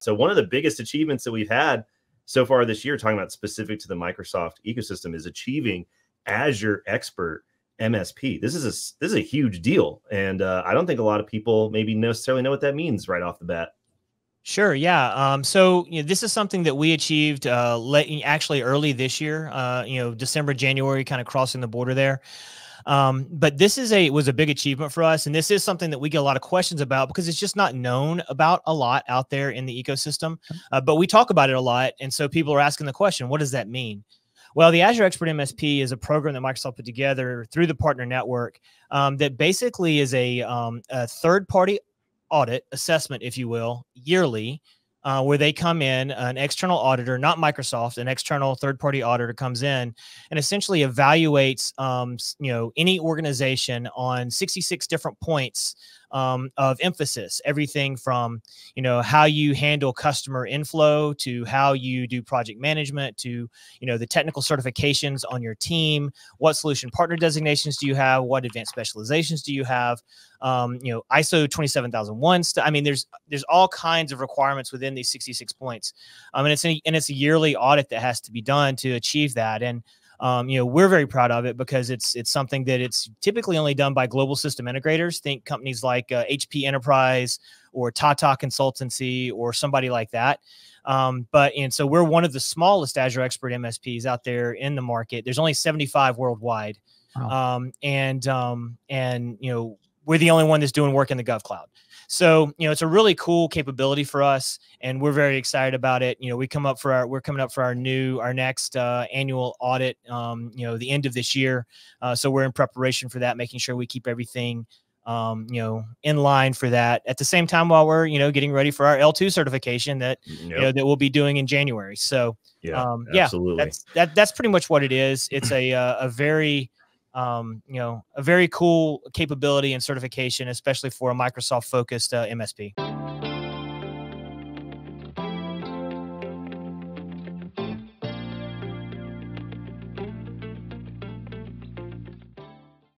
So one of the biggest achievements that we've had so far this year, talking about specific to the Microsoft ecosystem, is achieving Azure Expert MSP. This is a huge deal. And I don't think a lot of people maybe necessarily know what that means right off the bat. Sure. Yeah. So this is something that we achieved actually early this year, December, January, kind of crossing the border there. But this is was a big achievement for us. And this is something that we get a lot of questions about because it's just not known about a lot out there in the ecosystem. But we talk about it a lot. And so people are asking the question, what does that mean? Well, the Azure Expert MSP is a program that Microsoft put together through the partner network that basically is a third-party audit assessment, if you will, yearly, where they come in, an external auditor, not Microsoft, an external third-party auditor comes in and essentially evaluates, any organization on 66 different points of emphasis, everything from, how you handle customer inflow to how you do project management to, the technical certifications on your team, what solution partner designations do you have, what advanced specializations do you have, ISO 27001 stuff. I mean, there's all kinds of requirements within these 66 points. And it's a yearly audit that has to be done to achieve that. And we're very proud of it because it's something that it's typically only done by global system integrators. Think companies like HP Enterprise or Tata Consultancy or somebody like that. So we're one of the smallest Azure Expert MSPs out there in the market. There's only 75 worldwide. Wow. We're the only one that's doing work in the GovCloud. So, it's a really cool capability for us and we're very excited about it. We're coming up for our next annual audit, the end of this year. So we're in preparation for that, making sure we keep everything, in line for that at the same time while we're, getting ready for our L2 certification that, that we'll be doing in January. So yeah, absolutely. That's pretty much what it is. It's a very cool capability and certification, especially for a Microsoft focused MSP.